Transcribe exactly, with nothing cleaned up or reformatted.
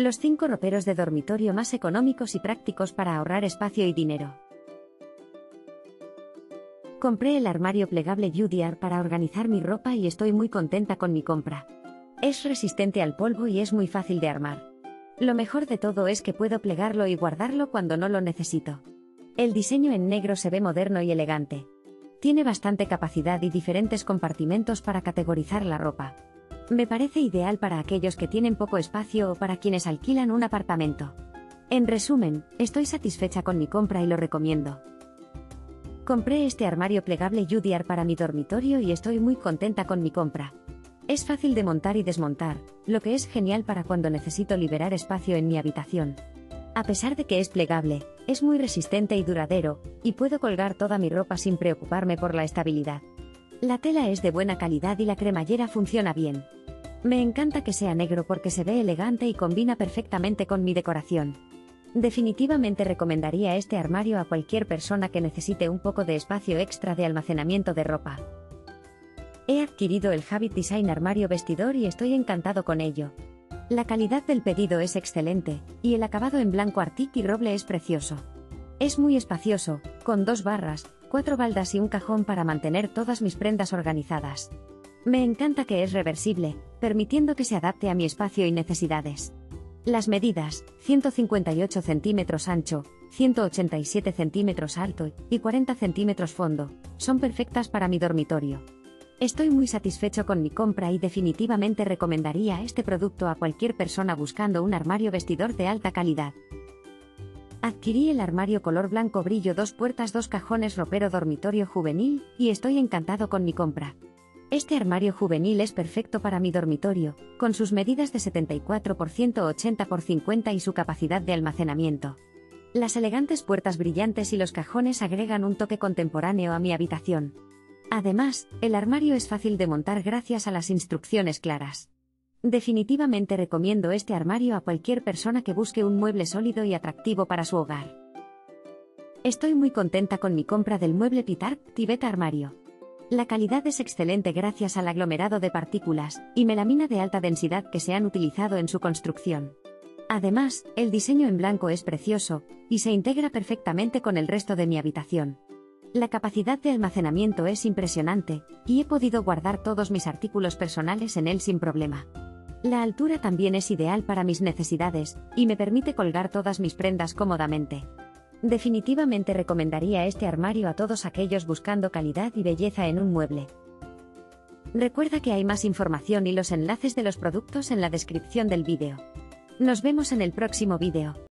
Los cinco roperos de dormitorio más económicos y prácticos para ahorrar espacio y dinero. Compré el armario plegable UDEAR para organizar mi ropa y estoy muy contenta con mi compra. Es resistente al polvo y es muy fácil de armar. Lo mejor de todo es que puedo plegarlo y guardarlo cuando no lo necesito. El diseño en negro se ve moderno y elegante. Tiene bastante capacidad y diferentes compartimentos para categorizar la ropa. Me parece ideal para aquellos que tienen poco espacio o para quienes alquilan un apartamento. En resumen, estoy satisfecha con mi compra y lo recomiendo. Compré este armario plegable UDEAR para mi dormitorio y estoy muy contenta con mi compra. Es fácil de montar y desmontar, lo que es genial para cuando necesito liberar espacio en mi habitación. A pesar de que es plegable, es muy resistente y duradero, y puedo colgar toda mi ropa sin preocuparme por la estabilidad. La tela es de buena calidad y la cremallera funciona bien. Me encanta que sea negro porque se ve elegante y combina perfectamente con mi decoración. Definitivamente recomendaría este armario a cualquier persona que necesite un poco de espacio extra de almacenamiento de ropa. He adquirido el Habitdesign armario vestidor y estoy encantado con ello. La calidad del pedido es excelente, y el acabado en blanco arctic y roble es precioso. Es muy espacioso, con dos barras, cuatro baldas y un cajón para mantener todas mis prendas organizadas. Me encanta que es reversible, permitiendo que se adapte a mi espacio y necesidades. Las medidas, ciento cincuenta y ocho centímetros ancho, ciento ochenta y siete centímetros alto y cuarenta centímetros fondo, son perfectas para mi dormitorio. Estoy muy satisfecho con mi compra y definitivamente recomendaría este producto a cualquier persona buscando un armario vestidor de alta calidad. Adquirí el armario color blanco brillo dos puertas dos cajones ropero dormitorio juvenil y estoy encantado con mi compra. Este armario juvenil es perfecto para mi dormitorio, con sus medidas de setenta y cuatro por ciento ochenta por cincuenta y su capacidad de almacenamiento. Las elegantes puertas brillantes y los cajones agregan un toque contemporáneo a mi habitación. Además, el armario es fácil de montar gracias a las instrucciones claras. Definitivamente recomiendo este armario a cualquier persona que busque un mueble sólido y atractivo para su hogar. Estoy muy contenta con mi compra del mueble Pitarch Tibet armario. La calidad es excelente gracias al aglomerado de partículas y melamina de alta densidad que se han utilizado en su construcción. Además, el diseño en blanco es precioso y se integra perfectamente con el resto de mi habitación. La capacidad de almacenamiento es impresionante y he podido guardar todos mis artículos personales en él sin problema. La altura también es ideal para mis necesidades y me permite colgar todas mis prendas cómodamente. Definitivamente recomendaría este armario a todos aquellos buscando calidad y belleza en un mueble. Recuerda que hay más información y los enlaces de los productos en la descripción del vídeo. Nos vemos en el próximo vídeo.